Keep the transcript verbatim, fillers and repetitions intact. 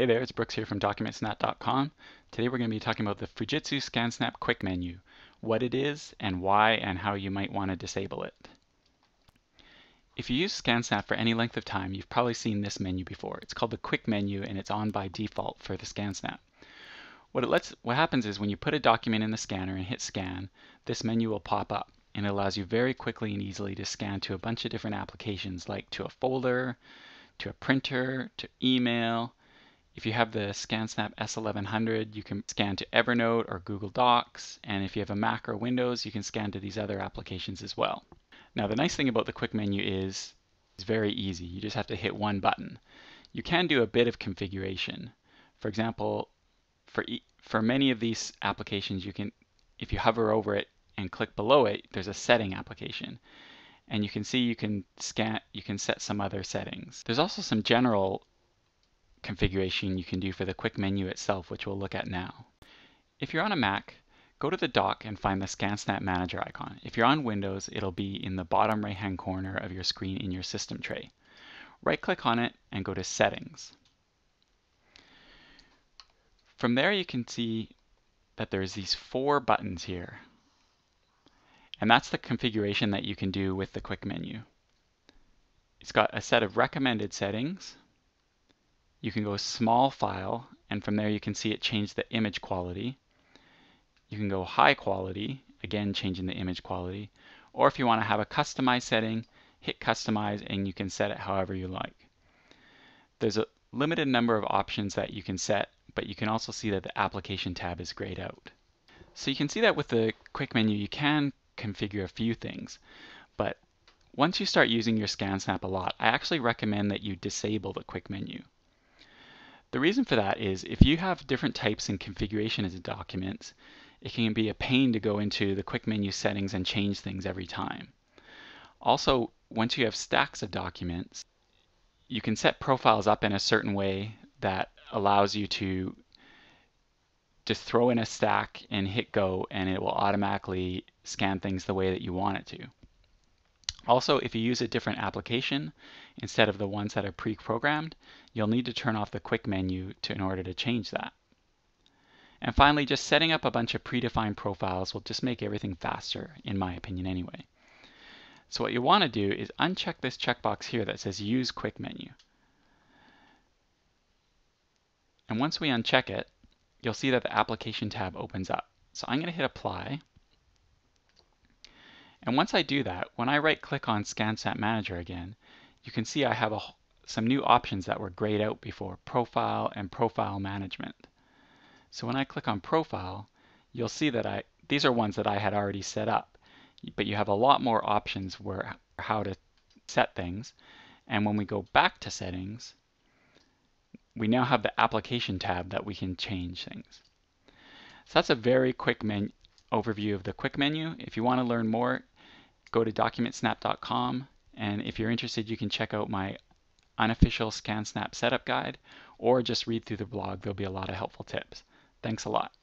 Hey there, it's Brooks here from document snap dot com. Today we're going to be talking about the Fujitsu ScanSnap Quick Menu, what it is and why and how you might want to disable it. If you use ScanSnap for any length of time, you've probably seen this menu before. It's called the Quick Menu and it's on by default for the ScanSnap. What, it lets, what happens is when you put a document in the scanner and hit scan, this menu will pop up and it allows you very quickly and easily to scan to a bunch of different applications like to a folder, to a printer, to email. If you have the ScanSnap S eleven hundred, you can scan to Evernote or Google Docs, and if you have a Mac or Windows, you can scan to these other applications as well. Now the nice thing about the Quick Menu is it's very easy. You just have to hit one button. You can do a bit of configuration. For example, for, e for many of these applications, you can, if you hover over it and click below it, there's a setting application. And you can see you can, scan, you can set some other settings. There's also some general configuration you can do for the Quick Menu itself, which we'll look at now. If you're on a Mac, go to the dock and find the ScanSnap Manager icon. If you're on Windows, it'll be in the bottom right-hand corner of your screen in your system tray. Right-click on it and go to Settings. From there you can see that there's these four buttons here. And that's the configuration that you can do with the Quick Menu. It's got a set of recommended settings. You can go small file, and from there you can see it change the image quality. You can go high quality, again changing the image quality. Or if you want to have a customized setting, hit customize and you can set it however you like. There's a limited number of options that you can set, but you can also see that the application tab is grayed out. So you can see that with the Quick Menu you can configure a few things, but once you start using your ScanSnap a lot, I actually recommend that you disable the Quick Menu. The reason for that is if you have different types and configuration as a document, it can be a pain to go into the Quick Menu settings and change things every time. Also, once you have stacks of documents, you can set profiles up in a certain way that allows you to just throw in a stack and hit go and it will automatically scan things the way that you want it to. Also, if you use a different application instead of the ones that are pre-programmed, you'll need to turn off the Quick Menu to, in order to change that. And finally, just setting up a bunch of predefined profiles will just make everything faster, in my opinion anyway. So what you want to do is uncheck this checkbox here that says Use Quick Menu. And once we uncheck it, you'll see that the Application tab opens up. So I'm going to hit Apply. And once I do that, when I right-click on ScanSnap Manager again, you can see I have a, some new options that were grayed out before, Profile and Profile Management. So when I click on Profile, you'll see that I these are ones that I had already set up, but you have a lot more options where how to set things. And when we go back to Settings, we now have the Application tab that we can change things. So that's a very quick menu overview of the Quick Menu. If you want to learn more, go to document snap dot com, and if you're interested you can check out my unofficial ScanSnap setup guide or just read through the blog. There'll be a lot of helpful tips. Thanks a lot.